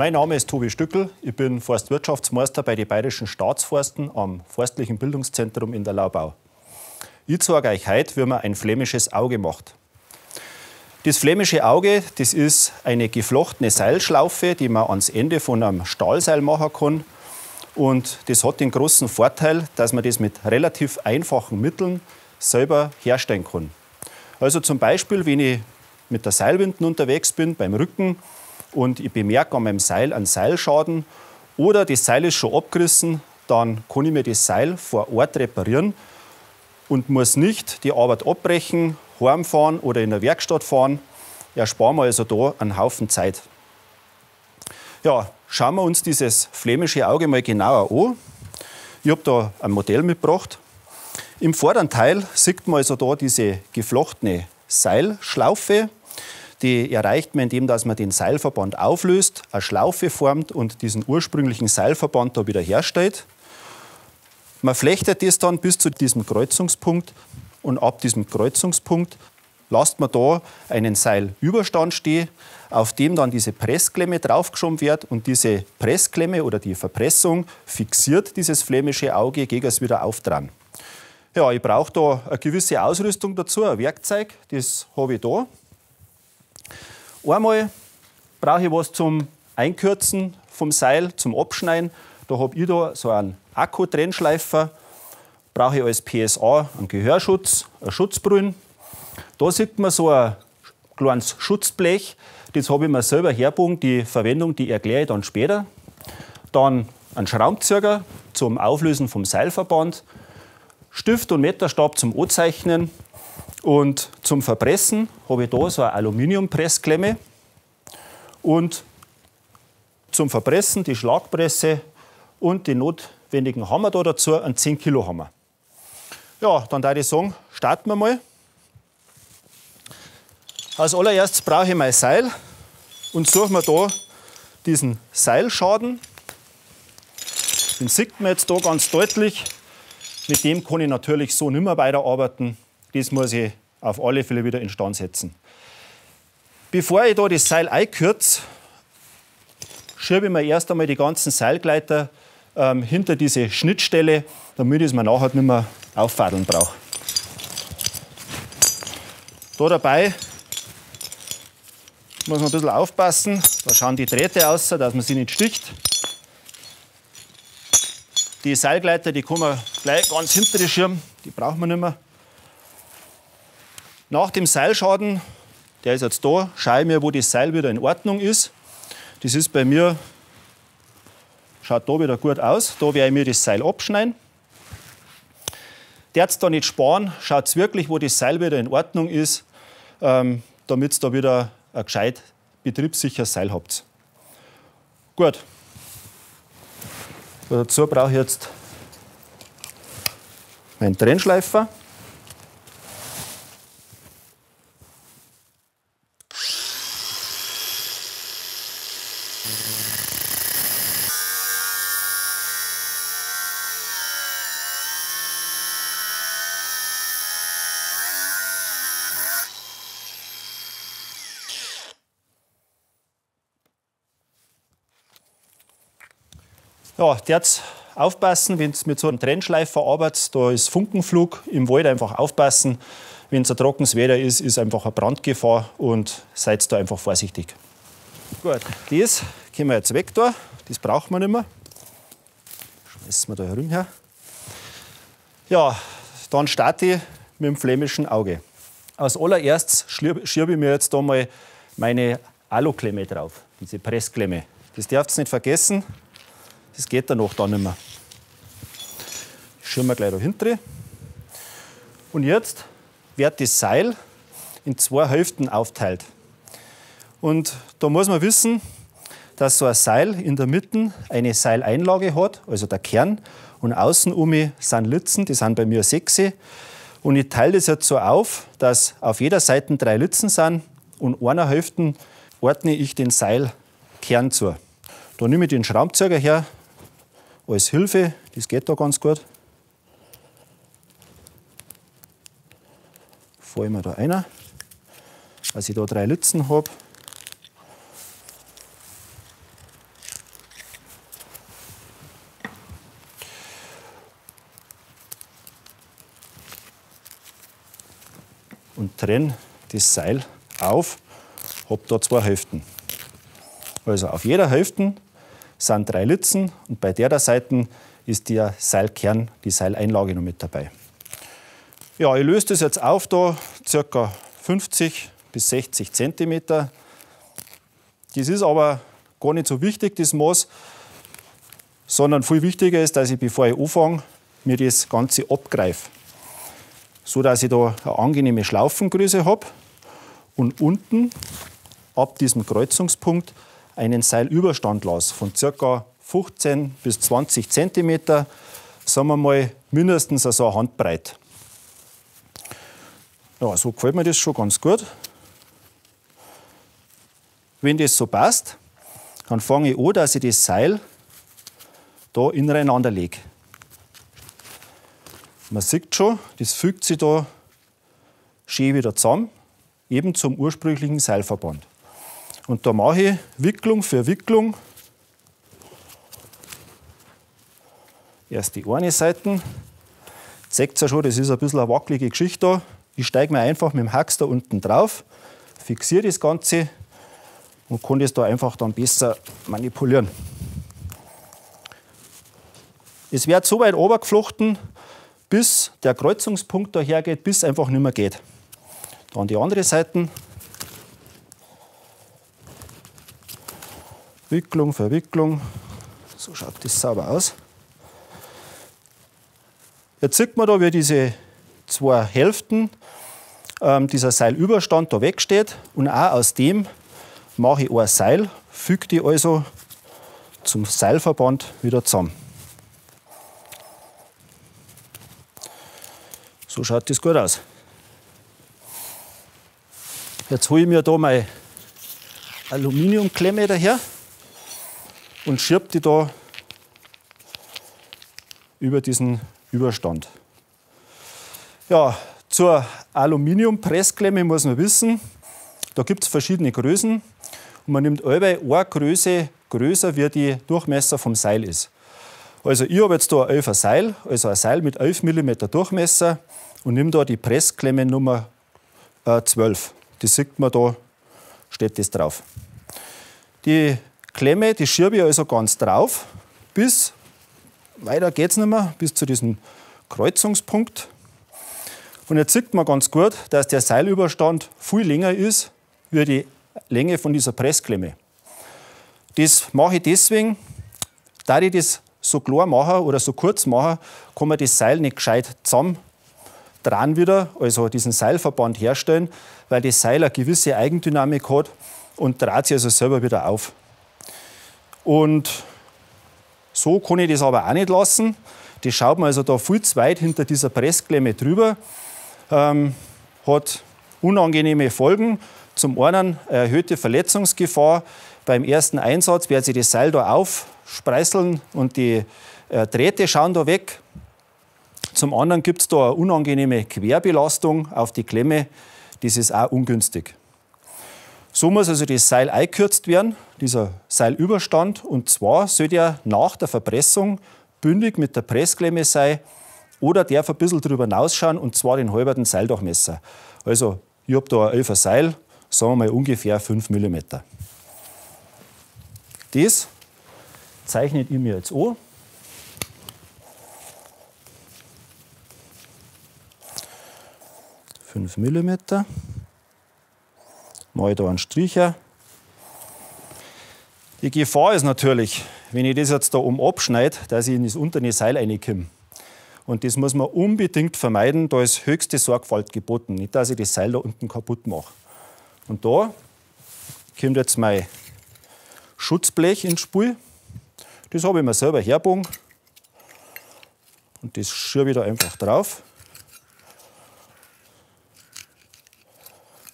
Mein Name ist Tobi Stückel, ich bin Forstwirtschaftsmeister bei den Bayerischen Staatsforsten am Forstlichen Bildungszentrum in der Laubau. Ich zeige euch heute, wie man ein flämisches Auge macht. Das flämische Auge, das ist eine geflochtene Seilschlaufe, die man ans Ende von einem Stahlseil machen kann. Und das hat den großen Vorteil, dass man das mit relativ einfachen Mitteln selber herstellen kann. Also zum Beispiel, wenn ich mit der Seilwinde unterwegs bin, beim Rücken, und ich bemerke an meinem Seil einen Seilschaden oder das Seil ist schon abgerissen, dann kann ich mir das Seil vor Ort reparieren und muss nicht die Arbeit abbrechen, heimfahren oder in der Werkstatt fahren. Ersparen wir also da einen Haufen Zeit. Ja, schauen wir uns dieses flämische Auge mal genauer an. Ich habe da ein Modell mitgebracht. Im vorderen Teil sieht man also da diese geflochtene Seilschlaufe. Die erreicht man, indem man den Seilverband auflöst, eine Schlaufe formt und diesen ursprünglichen Seilverband da wieder herstellt. Man flechtet das dann bis zu diesem Kreuzungspunkt. Und ab diesem Kreuzungspunkt lasst man da einen Seilüberstand stehen, auf dem dann diese Pressklemme draufgeschoben wird. Und diese Pressklemme oder die Verpressung fixiert dieses flämische Auge gegen das wieder auftragen. Ja, ich brauche da eine gewisse Ausrüstung dazu, ein Werkzeug, das habe ich da. Einmal brauche ich was zum Einkürzen vom Seil, zum Abschneiden. Da habe ich da so einen Akku-Trennschleifer. Brauche ich als PSA einen Gehörschutz, eine Schutzbrille. Da sieht man so ein kleines Schutzblech. Das habe ich mir selber hergebogen. Die Verwendung, die erkläre ich dann später. Dann einen Schraubenzieher zum Auflösen vom Seilverband. Stift und Meterstab zum Anzeichnen. Und zum Verpressen habe ich da so eine Aluminiumpressklemme. Und zum Verpressen die Schlagpresse und den notwendigen Hammer da dazu, einen 10-Kilo-Hammer. Ja, dann würde ich sagen, starten wir mal. Als allererstes brauche ich mein Seil und suche mir da diesen Seilschaden. Den sieht man jetzt da ganz deutlich. Mit dem kann ich natürlich so nicht mehr weiterarbeiten. Das muss ich auf alle Fälle wieder instand setzen. Bevor ich da das Seil einkürze, schiebe ich mir erst einmal die ganzen Seilgleiter hinter diese Schnittstelle, damit ich es mir nachher nicht mehr auffadeln brauche. Da dabei muss man ein bisschen aufpassen. Da schauen die Drähte aus, dass man sie nicht sticht. Die Seilgleiter, die kann man gleich ganz hinter die Schirm, die braucht man nicht mehr. Nach dem Seilschaden, der ist jetzt da, schaue ich mir, wo das Seil wieder in Ordnung ist. Das ist bei mir, schaut da wieder gut aus. Da werde ich mir das Seil abschneiden. Der jetzt da nicht sparen, schaut wirklich, wo das Seil wieder in Ordnung ist, damit ihr da wieder ein gescheit betriebssicheres Seil habt. Gut. Dazu brauche ich jetzt meinen Trennschleifer. Ja, jetzt aufpassen, wenn es mit so einem Trennschleifer arbeitet, da ist Funkenflug, im Wald einfach aufpassen. Wenn es ein trockenes Wetter ist, ist einfach eine Brandgefahr und seid da einfach vorsichtig. Gut, das können wir jetzt weg da, das braucht man nicht mehr. Schmeißen wir da herumher. Ja, dann starte ich mit dem flämischen Auge. Als allererstes schiebe ich mir jetzt da mal meine Aluklemme drauf, diese Pressklemme. Das dürft ihr nicht vergessen. Das geht danach dann nicht mehr. Das schieben wir gleich da hinten. Und jetzt wird das Seil in zwei Hälften aufteilt. Und da muss man wissen, dass so ein Seil in der Mitte eine Seileinlage hat, also der Kern. Und außen um mich sind Litzen, die sind bei mir 6. Und ich teile das jetzt so auf, dass auf jeder Seite 3 Litzen sind. Und einer Hälfte ordne ich den Seilkern zu. Da nehme ich den Schraubenzieher her. Als Hilfe, das geht da ganz gut. Fahre ich mir da rein, dass ich da 3 Litzen habe. und trenne das Seil auf. Habe da zwei Hälften. Also auf jeder Hälfte sind 3 Litzen und bei der Seite ist der Seilkern, die Seileinlage noch mit dabei. Ja, ich löse das jetzt auf, da ca. 50 bis 60 cm. Das ist aber gar nicht so wichtig, das Maß, sondern viel wichtiger ist, dass ich, bevor ich anfange, mir das Ganze abgreife, so dass ich da eine angenehme Schlaufengröße habe und unten ab diesem Kreuzungspunkt einen Seilüberstand lasse von ca. 15 bis 20 cm, sagen wir mal mindestens also eine Handbreit. Ja, so gefällt mir das schon ganz gut. Wenn das so passt, dann fange ich an, dass ich das Seil da ineinander lege. Man sieht schon, das fügt sich da schön wieder zusammen, eben zum ursprünglichen Seilverband. Und da mache ich Wicklung für Wicklung. Erst die eine Seite. Jetzt seht ihr ja schon, das ist ein bisschen eine wackelige Geschichte da. Ich steige mir einfach mit dem Hax da unten drauf, fixiere das Ganze und kann das da einfach dann besser manipulieren. Es wird so weit runtergeflochten, bis der Kreuzungspunkt daher geht, bis es einfach nicht mehr geht. Dann die andere Seite. Wicklung für Wicklung. So schaut das sauber aus. Jetzt sieht man da, wie diese zwei Hälften dieser Seilüberstand da wegsteht. Und auch aus dem mache ich ein Seil, füge die also zum Seilverband wieder zusammen. So schaut das gut aus. Jetzt hole ich mir da meine Aluminiumklemme daher und schiebe die da über diesen Überstand. Ja, zur Aluminiumpressklemme muss man wissen, da gibt es verschiedene Größen und man nimmt allweil eine Größe größer, wie die Durchmesser vom Seil ist. Also ich habe jetzt da ein 11er Seil, also ein Seil mit 11 mm Durchmesser und nehme da die Pressklemme Nummer 12. Das sieht man da, steht das drauf. Die Klemme, die schiebe ich also ganz drauf, bis, weiter geht es nicht mehr, bis zu diesem Kreuzungspunkt. Und jetzt sieht man ganz gut, dass der Seilüberstand viel länger ist, wie die Länge von dieser Pressklemme. Das mache ich deswegen, da ich das so klein machen oder so kurz machen, kann man das Seil nicht gescheit zusammen dran wieder, also diesen Seilverband herstellen, weil das Seil eine gewisse Eigendynamik hat und dreht sich also selber wieder auf. Und so kann ich das aber auch nicht lassen. Das schaut man also da viel zu weit hinter dieser Pressklemme drüber. Hat unangenehme Folgen. Zum einen eine erhöhte Verletzungsgefahr. Beim ersten Einsatz wird sich das Seil da aufspreißeln und die Drähte schauen da weg. Zum anderen gibt es da eine unangenehme Querbelastung auf die Klemme. Das ist auch ungünstig. So muss also das Seil eingekürzt werden, dieser Seilüberstand. Und zwar sollte er nach der Verpressung bündig mit der Pressklemme sein oder darf ein bisschen drüber hinausschauen, und zwar den halben Seildurchmesser. Also ich habe da ein 11er Seil, sagen wir mal ungefähr 5 mm. Das zeichne ich mir jetzt an. Mm. Mache ich da einen Stricher. Die Gefahr ist natürlich, wenn ich das jetzt da oben abschneide, dass ich in das untere Seil reinkomme. Und das muss man unbedingt vermeiden, da ist höchste Sorgfalt geboten. Nicht, dass ich das Seil da unten kaputt mache. Und da kommt jetzt mein Schutzblech ins Spiel. Das habe ich mir selber herbogen. Und das schiebe ich da einfach drauf.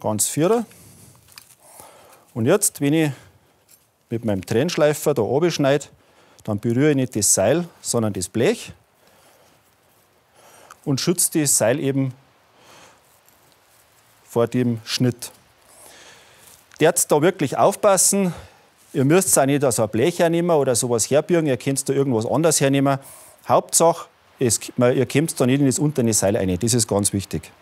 Ganz vierer. Und jetzt, wenn ich mit meinem Trennschleifer da abschneide, dann berühre ich nicht das Seil, sondern das Blech und schütze das Seil eben vor dem Schnitt. Jetzt da wirklich aufpassen, ihr müsst auch nicht so ein Blech hernehmen oder sowas herbürgen, ihr könnt da irgendwas anderes hernehmen. Hauptsache, ihr kommt da nicht in das untere Seil rein, das ist ganz wichtig.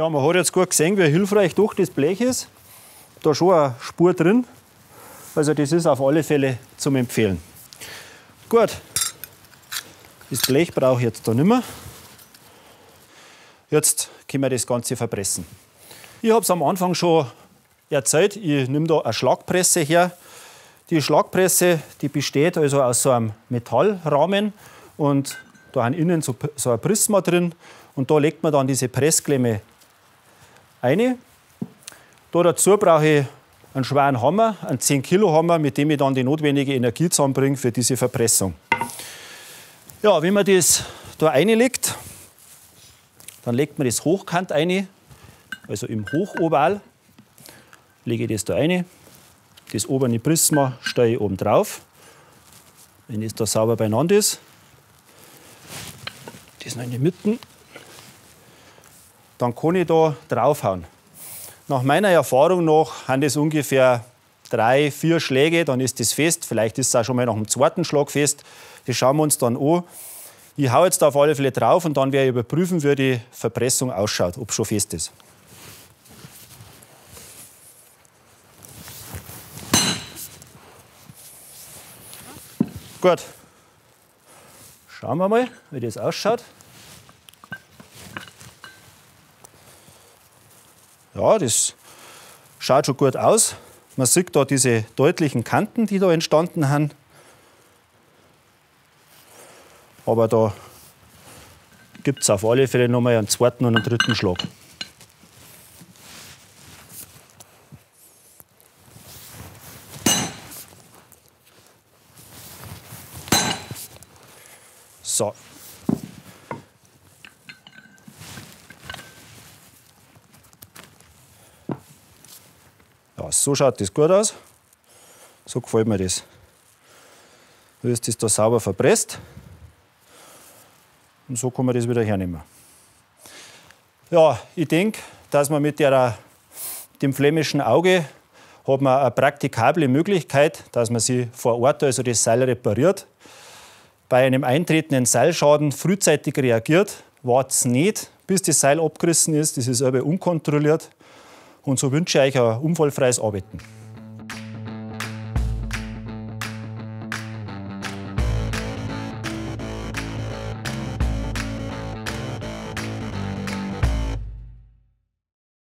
Ja, man hat jetzt gut gesehen, wie hilfreich doch das Blech ist. Da ist schon eine Spur drin. Also das ist auf alle Fälle zum Empfehlen. Gut, das Blech brauche ich jetzt da nicht mehr. Jetzt können wir das Ganze verpressen. Ich habe es am Anfang schon erzählt, ich nehme da eine Schlagpresse her. Die Schlagpresse, die besteht also aus so einem Metallrahmen und da haben innen so ein Prisma drin und da legt man dann diese Pressklemme rein. Da dazu brauche ich einen schweren Hammer, einen 10 Kilo Hammer, mit dem ich dann die notwendige Energie zusammenbringe für diese Verpressung. Ja, wenn man das da reinlegt, dann legt man das hochkant rein, also im Hochoval lege ich das da rein. Das obere Prisma stelle ich oben drauf, wenn das da sauber beieinander ist. Das noch in die Mitte. Dann kann ich da draufhauen. Nach meiner Erfahrung nach haben das ungefähr 3, 4 Schläge, dann ist das fest. Vielleicht ist es auch schon mal nach dem zweiten Schlag fest. Das schauen wir uns dann an. Ich hau jetzt auf alle Fälle drauf und dann werde ich überprüfen, wie die Verpressung ausschaut, ob es schon fest ist. Gut, schauen wir mal, wie das ausschaut. Ja, das schaut schon gut aus. Man sieht da diese deutlichen Kanten, die da entstanden haben. Aber da gibt es auf alle Fälle noch mal einen zweiten und einen dritten Schlag. So. Ja, so schaut das gut aus. So gefällt mir das. So ist das da sauber verpresst. Und so kann man das wieder hernehmen. Ja, ich denke, dass man mit dem flämischen Auge hat man eine praktikable Möglichkeit, dass man sich vor Ort also das Seil repariert. Bei einem eintretenden Seilschaden frühzeitig reagiert, wartet's nicht, bis das Seil abgerissen ist. Das ist aber unkontrolliert. Und so wünsche ich euch ein unfallfreies Arbeiten.